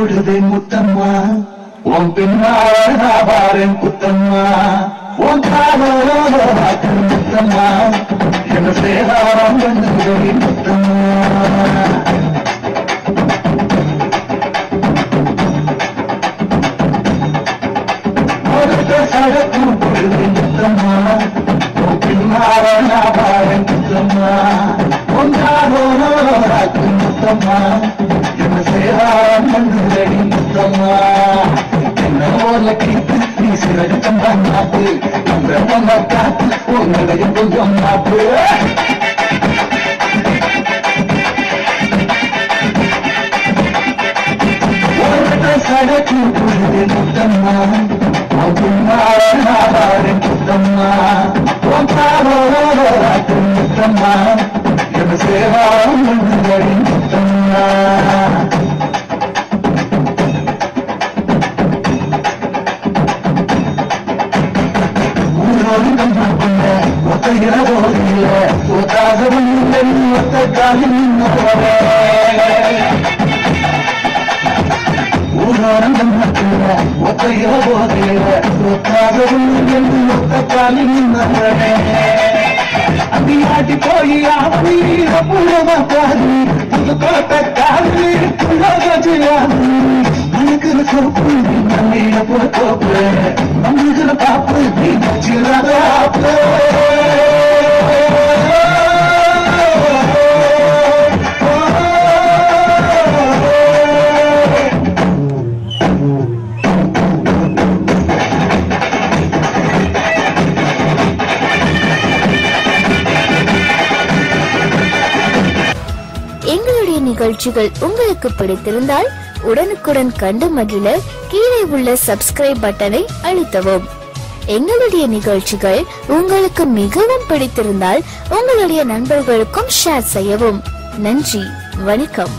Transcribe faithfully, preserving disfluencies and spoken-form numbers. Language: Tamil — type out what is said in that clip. கொடுதே முத்தம்மா, உன் பின்னாரேன் குத்தம்மா, உன் காலம் முத்தம்மா, என்ன சேதாரம் என்று முத்தம்மா. சடக்கும் பொழுது முத்தம்மா, உன் பின்னாரேன் குத்தம்மா, உன் காலம் முத்தம்மா, என்ன சேதாரம் என்று முத்தம்மா. நீ சிறகு தந்தான் மாத்து, அந்த பொண்ணை காத்து உன்னையும் கொஞ்சம் மாத்து. சடக்கு பொழுது முத்தம்மா, உன் பின்னாரேன் குத்தம்மா, உன் காலம் முத்தம்மா, என்ன சேதாரம் என்று முத்தம்மா. அடியாட்டி போய் ஆவி அப்புறமா காது புதுக்கோட்டை காது மனுக்கிற சோப்பு நன்மையில போற தோப்பு மனுக்கிற பாப்பு நீ நச்சிடாதாப்பு. நிகழ்ச்சிகள் உங்களுக்கு பிடித்திருந்தால் உடனுக்குடன் கண்டு மகிழ கீழே உள்ள சப்ஸ்கிரைப் பட்டனை அழுத்தவும். எங்களுடைய நிகழ்ச்சிகள் உங்களுக்கு மிகவும் பிடித்திருந்தால் உங்களுடைய நண்பர்களுக்கும் ஷேர் செய்யவும். நன்றி, வணக்கம்.